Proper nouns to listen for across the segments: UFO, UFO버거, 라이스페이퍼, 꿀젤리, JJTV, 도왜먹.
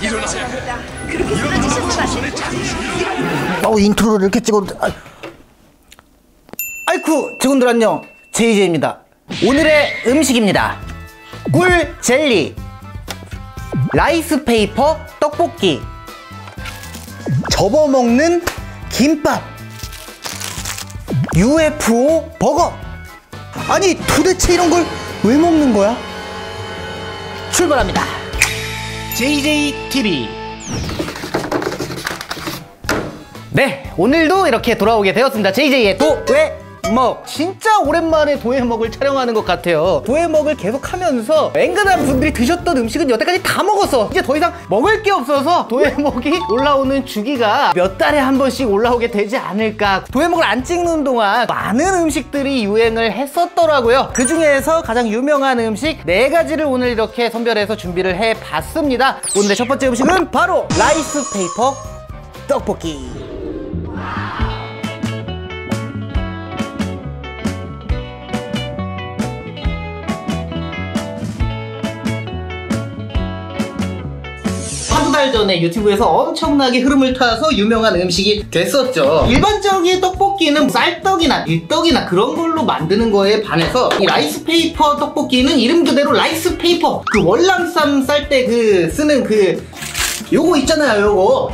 일어나야 해. 그렇게 쓰러지시면 안 돼요. 인트로를 이렇게 찍어. 아이쿠, 직원들 안녕. JJ입니다. 오늘의 음식입니다. 꿀젤리, 라이스페이퍼 떡볶이, 접어먹는 김밥, UFO 버거. 아니 도대체 이런 걸 왜 먹는 거야? 출발합니다. JJTV. 네, 오늘도 이렇게 돌아오게 되었습니다. JJ의 도외 먹. 진짜 오랜만에 도해먹을 촬영하는 것 같아요. 도해먹을 계속 하면서 앵간한 분들이 드셨던 음식은 여태까지 다 먹었어. 이제 더 이상 먹을 게 없어서 도해먹이 올라오는 주기가 몇 달에 한 번씩 올라오게 되지 않을까. 도해먹을 안 찍는 동안 많은 음식들이 유행을 했었더라고요. 그 중에서 가장 유명한 음식 4가지를 오늘 이렇게 선별해서 준비를 해봤습니다. 오늘의 첫 번째 음식은 바로 라이스페이퍼 떡볶이. 전에 유튜브에서 엄청나게 흐름을 타서 유명한 음식이 됐었죠. 일반적인 떡볶이는 쌀떡이나 밀떡이나 그런 걸로 만드는 거에 반해서 이 라이스페이퍼 떡볶이는 이름 그대로 라이스페이퍼, 그 월남쌈 쌀 때 그 쓰는 그 요거 있잖아요. 요거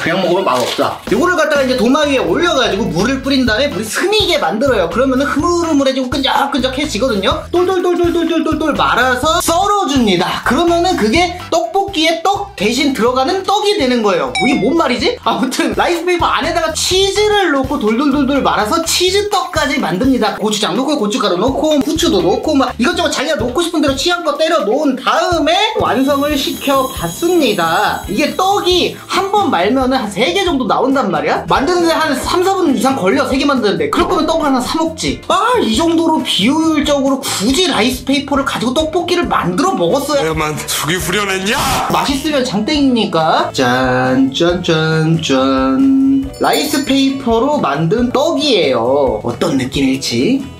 그냥 먹으면 맛없다. 요거를 갖다가 이제 도마 위에 올려가지고 물을 뿌린 다음에 물이 스미게 만들어요. 그러면은 흐물흐물해지고 끈적끈적해지거든요. 똘똘똘똘똘똘똘 말아서 썰어줍니다. 그러면은 그게 떡볶이에 떡 대신 들어가는 떡이 되는 거예요. 이게 뭔 말이지? 아무튼 라이스페이퍼 안에다가 치즈를 넣고 돌돌돌돌 말아서 치즈떡까지 만듭니다. 고추장 넣고 고춧가루 넣고 후추도 넣고 막 이것저것 자기가 넣고 싶은 대로 취향껏 때려 놓은 다음에 완성을 시켜봤습니다. 이게 떡이 한 번 말면 한 3개 정도 나온단 말이야? 만드는데 한 3-4분 이상 걸려. 3개 만드는데. 그럴 거면 떡을 하나 사먹지. 아, 이 정도로 비효율적으로 굳이 라이스페이퍼를 가지고 떡볶이를 만들어 먹었어야. 내가만 죽이 후련했냐? 맛있으면 장땡이니까. 짠, 짠, 짠, 짠. 라이스페이퍼로 만든 떡이에요. 어떤 느낌일지.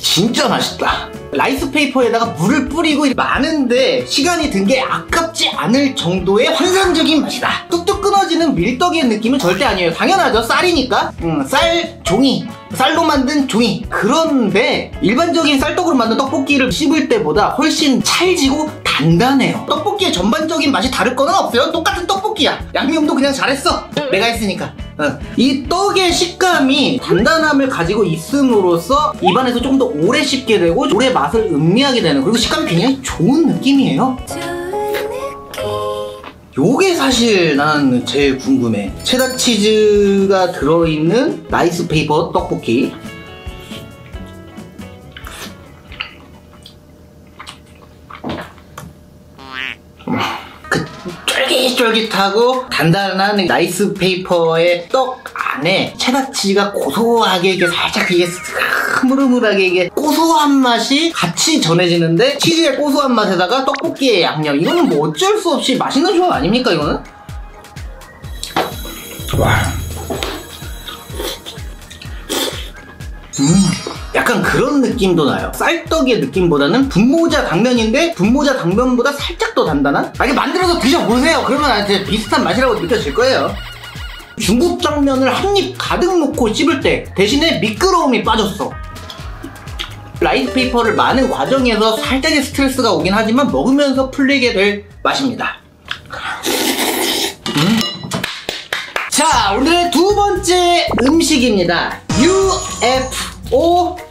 진짜 맛있다. 라이스페이퍼에다가 물을 뿌리고 많은데 시간이 든 게 아깝지 않을 정도의 환상적인 맛이다. 뚝뚝 끊어지는 밀떡의 느낌은 절대 아니에요. 당연하죠. 쌀이니까. 쌀 종이, 쌀로 만든 종이. 그런데 일반적인 쌀떡으로 만든 떡볶이를 씹을 때보다 훨씬 찰지고 단단해요. 떡볶이의 전반적인 맛이 다를 거는 없어요. 똑같은 떡볶이야. 양념도 그냥 잘했어. 내가 했으니까. 이 떡의 식감이 단단함을 가지고 있음으로써 입안에서 조금 더 오래 씹게 되고 오래 맛을 음미하게 되는, 그리고 식감이 굉장히 좋은 느낌이에요. 요게 사실 난 제일 궁금해. 체다치즈가 들어있는 라이스페이퍼 떡볶이. 쫄깃하고 단단한 라이스페이퍼의 떡 안에 체다치즈가 고소하게 이게 살짝 이게 흐물흐물하게 이게 고소한 맛이 같이 전해지는데, 치즈의 고소한 맛에다가 떡볶이의 양념. 이거는 뭐 어쩔 수 없이 맛있는 조합 아닙니까 이거는? 와. 약간 그런 느낌도 나요. 쌀떡의 느낌보다는 분모자 당면인데 분모자 당면보다 살짝 더 단단한? 이게 만들어서 드셔보세요. 그러면 비슷한 맛이라고 느껴질 거예요. 중국 당면을 한 입 가득 넣고 씹을 때 대신에 미끄러움이 빠졌어. 라이스페이퍼를 많은 과정에서 살짝의 스트레스가 오긴 하지만 먹으면서 풀리게 될 맛입니다. 자, 오늘의 두 번째 음식입니다. UFO버거.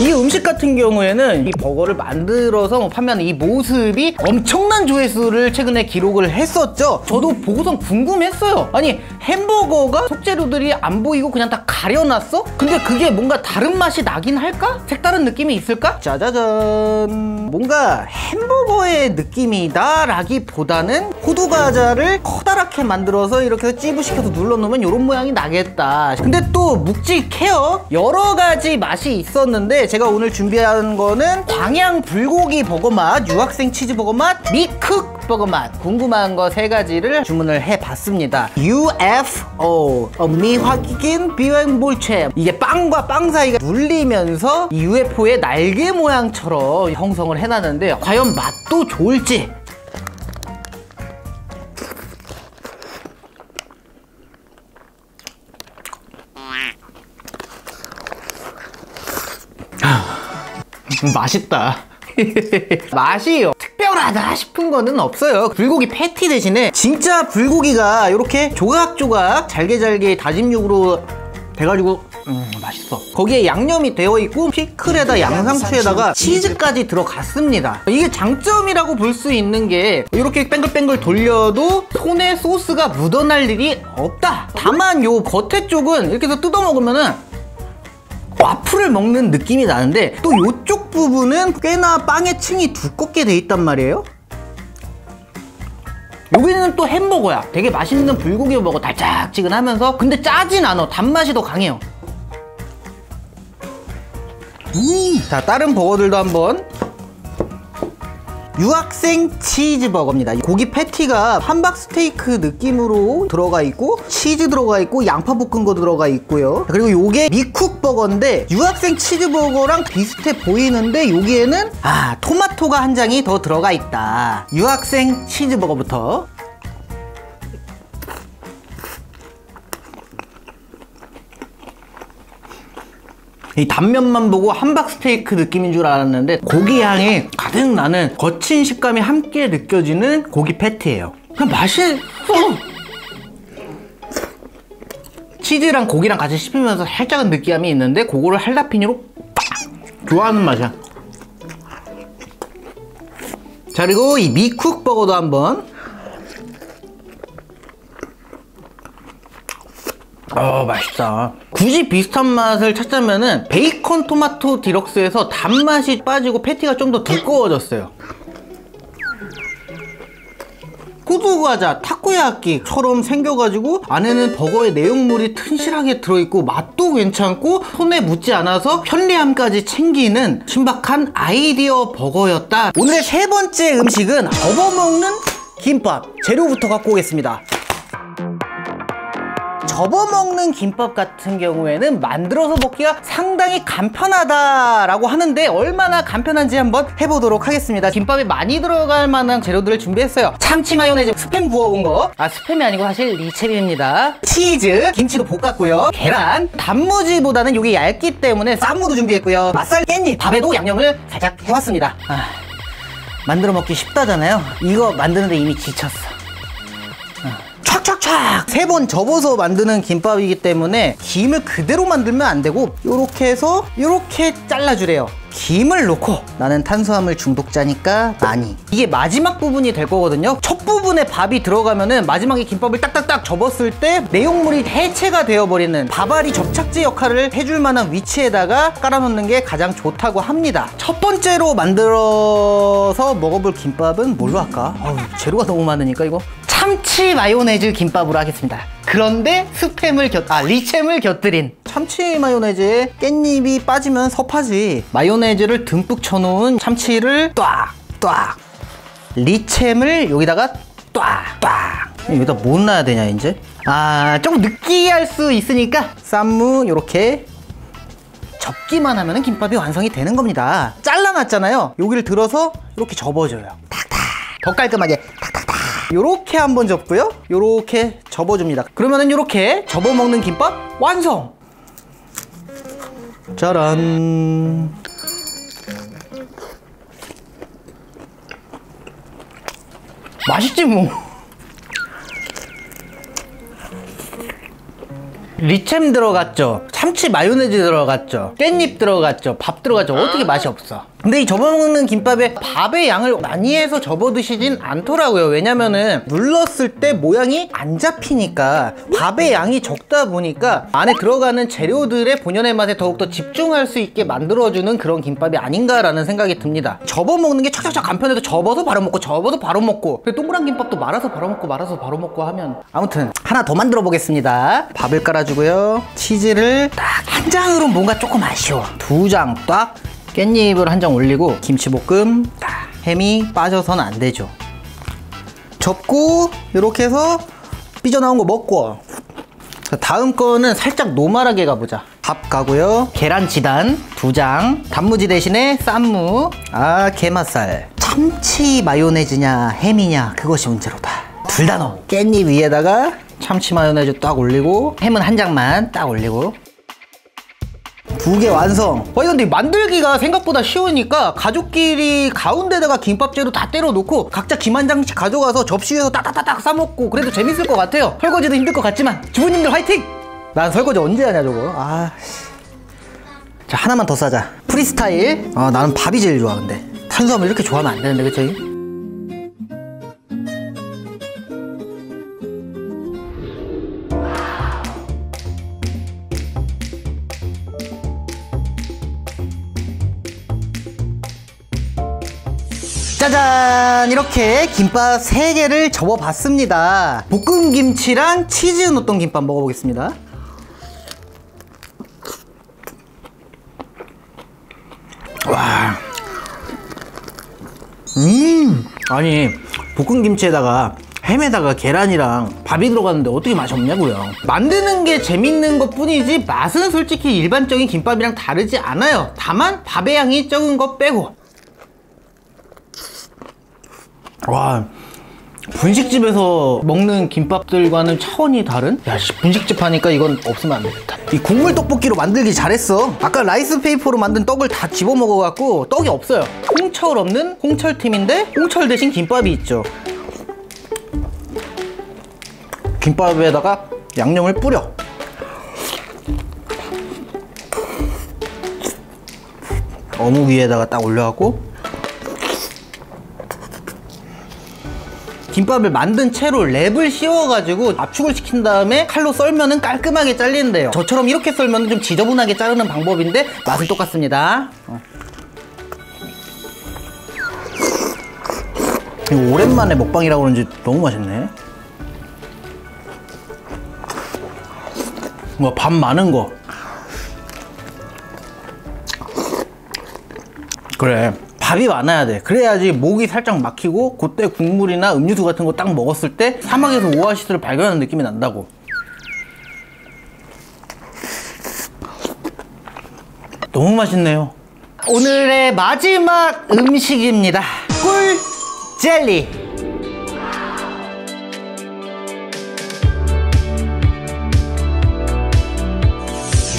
이 음식 같은 경우에는 이 버거를 만들어서 판매하는 이 모습이 엄청난 조회수를 최근에 기록을 했었죠. 저도 보고선 궁금했어요. 아니, 햄버거가 속재료들이 안 보이고 그냥 다 가려놨어? 근데 그게 뭔가 다른 맛이 나긴 할까? 색다른 느낌이 있을까? 짜자잔, 뭔가 햄버거의 느낌이다 라기보다는 호두과자를 커다랗게 만들어서 이렇게 찌부시켜서 눌러놓으면 이런 모양이 나겠다. 근데 또 묵직해요. 여러 가지 맛이 있었는데 제가 오늘 준비한 거는 광양 불고기 버거 맛, 유학생 치즈 버거 맛, 미쿡 버거 맛, 궁금한 거 세 가지를 주문을 해봤습니다. UFO, 미확인 비행 물체. 이게 빵과 빵 사이가 눌리면서 UFO의 날개 모양처럼 형성을 해놨는데 과연 맛도 좋을지. 맛있다. 맛이요. 특별하다 싶은 거는 없어요. 불고기 패티 대신에 진짜 불고기가 이렇게 조각조각 잘게잘게 다짐육으로 돼가지고 맛있어. 거기에 양념이 되어 있고 피클에다 양상추에다가 치즈까지 들어갔습니다. 이게 장점이라고 볼 수 있는 게 이렇게 뱅글뱅글 돌려도 손에 소스가 묻어날 일이 없다. 다만 요 겉에 쪽은 이렇게 해서 뜯어 먹으면은 와플을 먹는 느낌이 나는데 또 요쪽 부분은 꽤나 빵의 층이 두껍게 돼 있단 말이에요. 여기는 또 햄버거야. 되게 맛있는 불고기 버거, 달짝지근하면서 근데 짜진 않아. 단맛이 더 강해요. 자, 다른 버거들도 한번. 유학생 치즈버거입니다. 고기 패티가 함박스테이크 느낌으로 들어가 있고 치즈 들어가 있고 양파 볶은 거 들어가 있고요. 그리고 요게 미쿡버거인데 유학생 치즈버거랑 비슷해 보이는데 여기에는 토마토가 한 장이 더 들어가 있다. 유학생 치즈버거부터. 이 단면만 보고 함박스테이크 느낌인 줄 알았는데 고기 향이 가득 나는 거친 식감이 함께 느껴지는 고기 패티예요. 그냥 맛이 치즈랑 고기랑 같이 씹히면서 살짝은 느끼함이 있는데 그거를 할라피뇨로 빡! 좋아하는 맛이야. 자, 그리고 이 미쿡 버거도 한번. 맛있다. 굳이 비슷한 맛을 찾자면은 베이컨 토마토 디럭스에서 단맛이 빠지고 패티가 좀 더 두꺼워졌어요. 호두과자 타코야끼처럼 생겨가지고 안에는 버거의 내용물이 튼실하게 들어있고 맛도 괜찮고 손에 묻지 않아서 편리함까지 챙기는 신박한 아이디어 버거였다. 오늘의 세 번째 음식은 접어먹는 김밥. 재료부터 갖고 오겠습니다. 접어먹는 김밥 같은 경우에는 만들어서 먹기가 상당히 간편하다라고 하는데 얼마나 간편한지 한번 해보도록 하겠습니다. 김밥에 많이 들어갈 만한 재료들을 준비했어요. 참치 마요네즈, 스팸 구워본 거, 스팸이 아니고 사실 리체비입니다. 치즈, 김치도 볶았고요. 계란, 단무지보다는 이게 얇기 때문에 쌈무도 준비했고요. 맛살 깻잎, 밥에도 양념을 살짝 해왔습니다. 만들어 먹기 쉽다잖아요. 이거 만드는데 이미 지쳤어. 촥촥촥! 세 번 접어서 만드는 김밥이기 때문에 김을 그대로 만들면 안 되고 요렇게 해서 요렇게 잘라주래요. 김을 넣고 나는 탄수화물 중독자니까 많이. 이게 마지막 부분이 될 거거든요. 첫 부분에 밥이 들어가면은 마지막에 김밥을 딱딱딱 접었을 때 내용물이 해체가 되어버리는 밥알이 접착제 역할을 해줄 만한 위치에다가 깔아놓는 게 가장 좋다고 합니다. 첫 번째로 만들어서 먹어볼 김밥은 뭘로 할까? 재료가 너무 많으니까 이거 참치 마요네즈 김밥으로 하겠습니다. 그런데 스팸을 리챔을 곁들인 참치 마요네즈에 깻잎이 빠지면 섭하지. 마요네즈를 듬뿍 쳐놓은 참치를 뚜악 리챔을 여기다가 뚜악 여기다 못 넣어야 되냐 이제? 조금 느끼할 수 있으니까 쌈무 요렇게 접기만 하면 김밥이 완성이 되는 겁니다. 잘라놨잖아요. 여기를 들어서 이렇게 접어줘요. 탁탁 더 깔끔하게 요렇게 한번 접고요. 요렇게 접어줍니다. 그러면은 요렇게 접어먹는 김밥 완성! 짜란! 맛있지 뭐! 리챔 들어갔죠, 참치 마요네즈 들어갔죠, 깻잎 들어갔죠, 밥 들어갔죠. 어떻게 맛이 없어? 근데 이 접어먹는 김밥에 밥의 양을 많이 해서 접어드시진 않더라고요. 왜냐면은 눌렀을 때 모양이 안 잡히니까, 밥의 양이 적다 보니까 안에 들어가는 재료들의 본연의 맛에 더욱더 집중할 수 있게 만들어주는 그런 김밥이 아닌가라는 생각이 듭니다. 접어먹는 게 척척척 간편해도 접어서 바로 먹고, 접어서 바로 먹고, 동그란 김밥도 말아서 바로 먹고, 말아서 바로 먹고 하면. 아무튼 하나 더 만들어 보겠습니다. 밥을 깔아주고요, 치즈를 딱 한 장으로 뭔가 조금 아쉬워. 두 장 딱, 깻잎을 한 장 올리고, 김치볶음, 햄이 빠져서는 안 되죠. 접고 이렇게 해서 삐져나온 거 먹고, 다음 거는 살짝 노멀하게 가보자. 밥 가고요, 계란지단 두 장, 단무지 대신에 쌈무, 아 게맛살, 참치 마요네즈냐 햄이냐 그것이 문제로다. 둘 다 넣어. 깻잎 위에다가 참치 마요네즈 딱 올리고, 햄은 한 장만 딱 올리고, 두 개 완성. 와, 근데 만들기가 생각보다 쉬우니까 가족끼리 가운데다가 김밥 재료 다 때려 놓고 각자 김 한 장씩 가져가서 접시 위에서 따따따딱 싸먹고 그래도 재밌을 것 같아요. 설거지도 힘들 것 같지만 주부님들 화이팅! 난 설거지 언제 하냐 저거. 아, 자 하나만 더 싸자. 프리스타일. 아, 나는 밥이 제일 좋아. 근데 탄수화물 이렇게 좋아하면 안 되는데, 그치? 짜잔! 이렇게 김밥 3개를 접어봤습니다. 볶음김치랑 치즈 넣었던 김밥 먹어보겠습니다. 와. 아니, 볶음김치에다가 햄에다가 계란이랑 밥이 들어갔는데 어떻게 맛이 없냐고요. 만드는 게 재밌는 것 뿐이지 맛은 솔직히 일반적인 김밥이랑 다르지 않아요. 다만 밥의 양이 적은 것 빼고. 와, 분식집에서 먹는 김밥들과는 차원이 다른? 야, 분식집 하니까 이건 없으면 안 되겠다. 이 국물 떡볶이로 만들기 잘했어. 아까 라이스페이퍼로 만든 떡을 다 집어 먹어갖고 떡이 없어요. 홍철 없는 홍철팀인데 홍철 대신 김밥이 있죠. 김밥에다가 양념을 뿌려. 어묵 위에다가 딱 올려갖고 김밥을 만든 채로 랩을 씌워가지고 압축을 시킨 다음에 칼로 썰면은 깔끔하게 잘린대요. 저처럼 이렇게 썰면은 좀 지저분하게 자르는 방법인데 맛은 똑같습니다. 이거 오랜만에 먹방이라고 그런지 너무 맛있네. 와, 밥 많은 거. 그래. 밥이 많아야 돼. 그래야지 목이 살짝 막히고 그때 국물이나 음료수 같은 거 딱 먹었을 때 사막에서 오아시스를 발견하는 느낌이 난다고. 너무 맛있네요. 오늘의 마지막 음식입니다. 꿀젤리.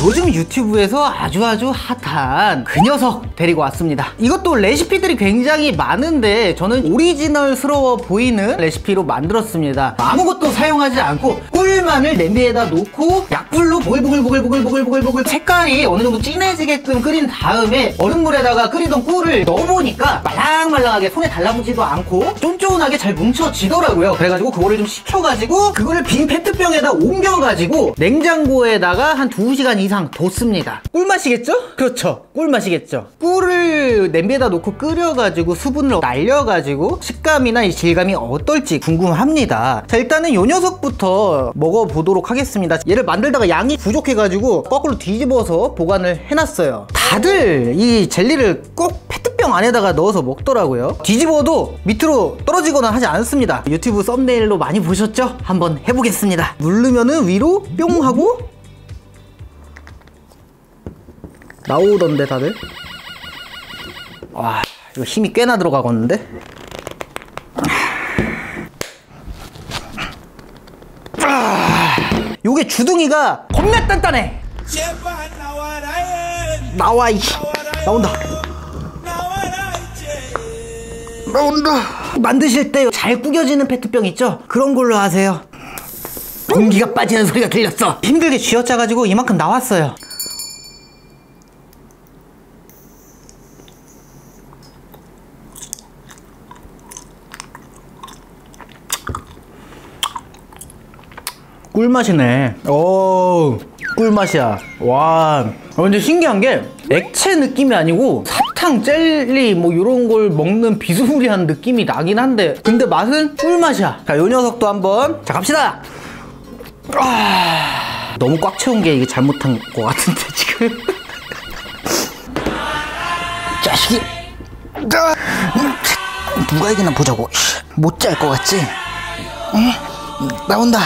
요즘 유튜브에서 아주 핫한 그 녀석 데리고 왔습니다. 이것도 레시피들이 굉장히 많은데 저는 오리지널스러워 보이는 레시피로 만들었습니다. 아무것도 사용하지 않고 꿀만을 냄비에다 놓고 약불로 보글보글 색깔이 어느 정도 진해지게끔 끓인 다음에 얼음물에다가 끓이던 꿀을 넣어보니까 말랑말랑하게 손에 달라붙지도 않고 쫀쫀하게 잘 뭉쳐지더라고요. 그래가지고 그거를 좀 식혀가지고 그거를 빈 페트병에다 옮겨가지고 냉장고에다가 한 2시간 이상 뒀습니다. 꿀맛이겠죠? 그렇죠, 꿀맛이겠죠. 꿀을 냄비에다 놓고 끓여가지고 수분을 날려가지고 식감이나 이 질감이 어떨지 궁금합니다. 자, 일단은 요 녀석부터 먹어보도록 하겠습니다. 얘를 만들다가 양이 부족해가지고 거꾸로 뒤집어서 보관을 해놨어요. 다들 이 젤리를 꼭 페트병 안에다가 넣어서 먹더라고요. 뒤집어도 밑으로 떨어지거나 하지 않습니다. 유튜브 썸네일로 많이 보셨죠? 한번 해보겠습니다. 누르면은 위로 뿅 하고 나오던데 다들? 와, 이거 힘이 꽤나 들어가겠는데? 요게 주둥이가 겁나 단단해. 제발 나와라이. 나와 이. 나온다. 나온다. 만드실 때 잘 구겨지는 페트병 있죠? 그런 걸로 하세요. 공기가 빠지는 소리가 들렸어. 힘들게 쥐어짜가지고 이만큼 나왔어요. 꿀맛이네. 오, 꿀맛이야. 와, 근데 신기한 게 액체 느낌이 아니고 사탕, 젤리 뭐 이런 걸 먹는 비스무리한 느낌이 나긴 한데, 근데 맛은 꿀맛이야. 자, 요 녀석도 한번, 자, 갑시다. 아, 너무 꽉 채운 게 이게 잘못한 것 같은데 지금. 자식이, 누가 이기나 보자고. 못 짤 것 같지? 응? 나온다.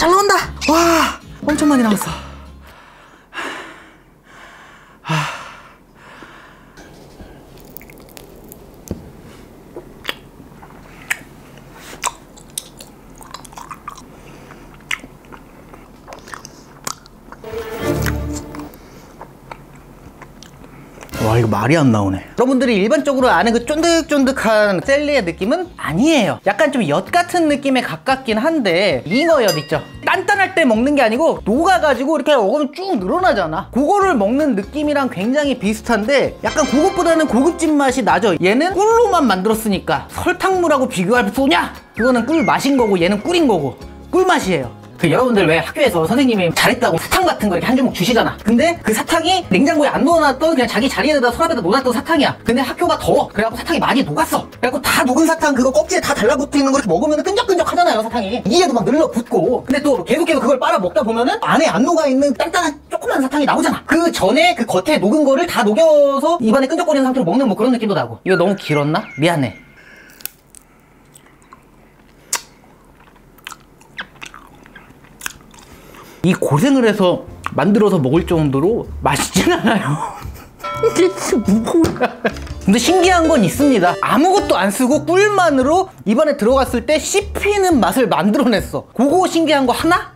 잘 나온다. 와, 엄청 많이 나왔어. 와, 이거 말이 안 나오네. 여러분들이 일반적으로 아는 그 쫀득쫀득한 젤리의 느낌은 아니에요. 약간 좀 엿 같은 느낌에 가깝긴 한데, 잉어엿 있죠? 단단할 때 먹는 게 아니고 녹아가지고 이렇게 먹으면 쭉 늘어나잖아. 그거를 먹는 느낌이랑 굉장히 비슷한데 약간 그것보다는 고급진 맛이 나죠. 얘는 꿀로만 만들었으니까 설탕물하고 비교할 소냐? 그거는 꿀 맛인 거고 얘는 꿀인 거고 꿀맛이에요. 그 여러분들 왜 학교에서 선생님이 잘했다고 사탕 같은 거 이렇게 한 주먹 주시잖아. 근데 그 사탕이 냉장고에 안 넣어놨던 그냥 자기 자리에다 서랍에다 놓았던 사탕이야. 근데 학교가 더워. 그래갖고 사탕이 많이 녹았어. 그래갖고 다 녹은 사탕 그거 껍질에 다 달라붙어 있는 거 이렇게 먹으면 끈적끈적 하잖아요, 사탕이. 이에도 막 늘러붙고. 근데 또 계속 그걸 빨아먹다 보면은 안에 안 녹아있는 단단한 조그만 사탕이 나오잖아. 그 전에 그 겉에 녹은 거를 다 녹여서 입안에 끈적거리는 상태로 먹는 뭐 그런 느낌도 나고. 이거 너무 길었나? 미안해. 이 고생을 해서 만들어서 먹을 정도로 맛있진 않아요. 이게 뭐야. 근데 신기한 건 있습니다. 아무것도 안 쓰고 꿀만으로 입안에 들어갔을 때 씹히는 맛을 만들어냈어. 그거 신기한 거 하나?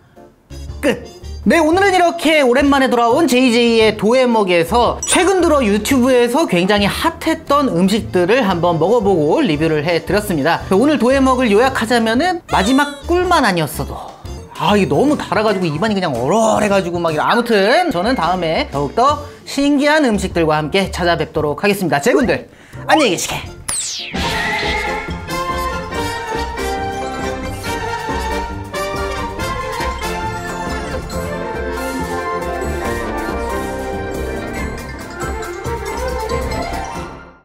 끝! 네, 오늘은 이렇게 오랜만에 돌아온 JJ의 도해먹에서 최근 들어 유튜브에서 굉장히 핫했던 음식들을 한번 먹어보고 리뷰를 해드렸습니다. 오늘 도해먹을 요약하자면은 마지막 꿀만 아니었어도 아, 이게 너무 달아가지고 입안이 그냥 얼얼해가지고 막 아무튼 저는 다음에 더욱더 신기한 음식들과 함께 찾아뵙도록 하겠습니다. 제군들 안녕히 계시게.